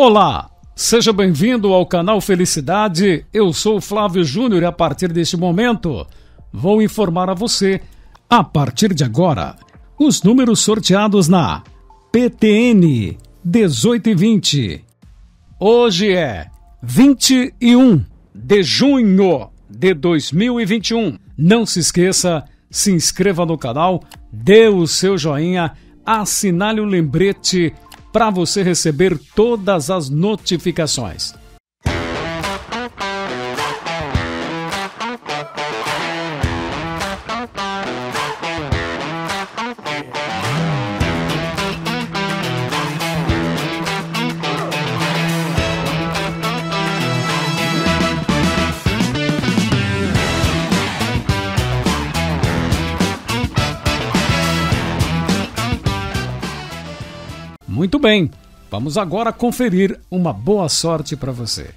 Olá, seja bem-vindo ao canal Felicidade, eu sou Flávio Júnior e a partir deste momento vou informar a você, a partir de agora, os números sorteados na PTN 18 e 20. Hoje é 21 de junho de 2021. Não se esqueça, se inscreva no canal, dê o seu joinha, assinale o lembrete para você receber todas as notificações. Muito bem, vamos agora conferir uma boa sorte para você.